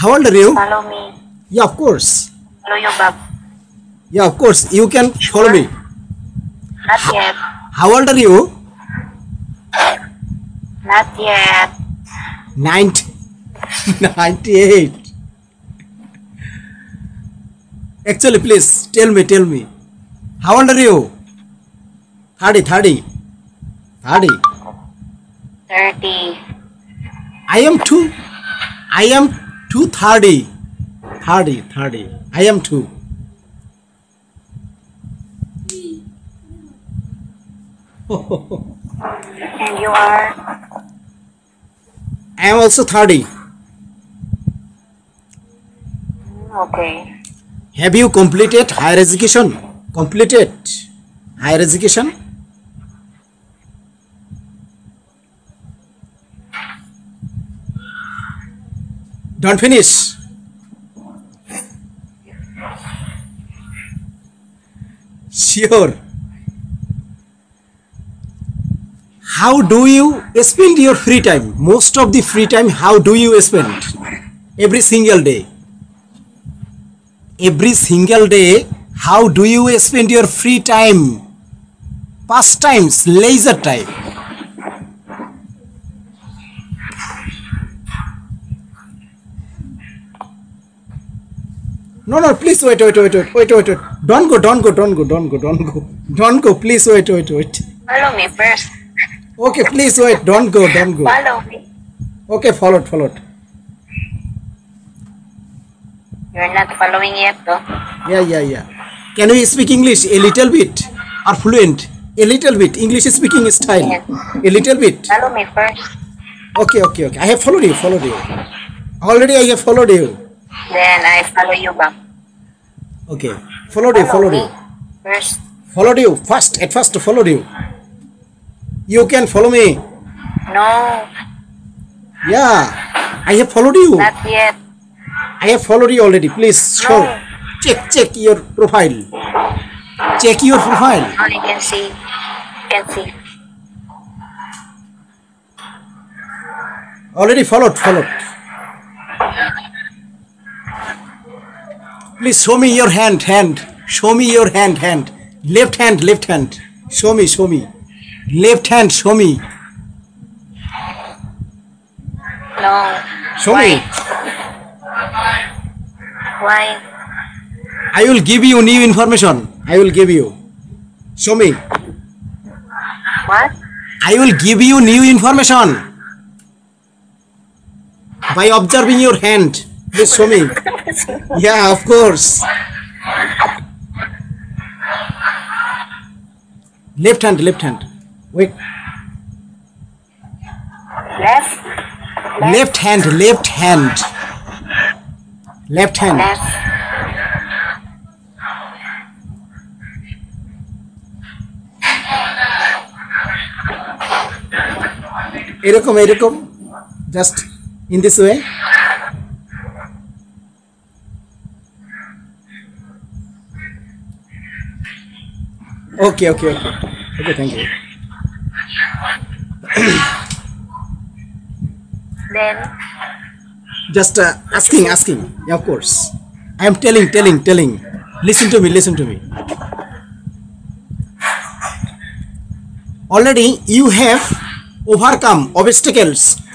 How old are you? Follow me. Yeah, of course. Follow your bab. Yeah, of course. You can follow me. Not yet. How old are you? Not yet. 98. Actually, please tell me. How old are you? 30. I am 230. 30. I am 2. And you are? I am also 30. Okay. Have you completed higher education? Completed higher education? Don't finish. Sure. How do you spend your free time? Most of the free time, how do you spend? Every single day. Every single day, how do you spend your free time? Pastimes, leisure time. No, please wait. Don't go. Please wait. Follow me first. Okay, please wait. Don't go. Follow me. Okay, followed. You're not following yet though. Yeah. Can we speak English a little bit? Are fluent? A little bit. English speaking style. Yes. A little bit. Follow me first. Okay. I have followed you. Already I have followed you. Then I follow you back. Okay. Followed you. First. Followed you. At first followed you. You can follow me. No. Yeah. I have followed you. Not yet. I have followed you already. Please show. No. Check your profile. Check your profile. All you can see. Already followed. Please show me your hand. Show me your hand. Left hand. Show me. Left hand, show me. No. Show me. Why? I will give you new information. Show me. What? I will give you new information. By observing your hand. Please show me. Yeah, of course. Left hand. Wait. Left hand. Erekom. Just in this way. Okay, thank you. Then? Just asking. Yeah, of course. I am telling. Listen to me. Already you have overcome obstacles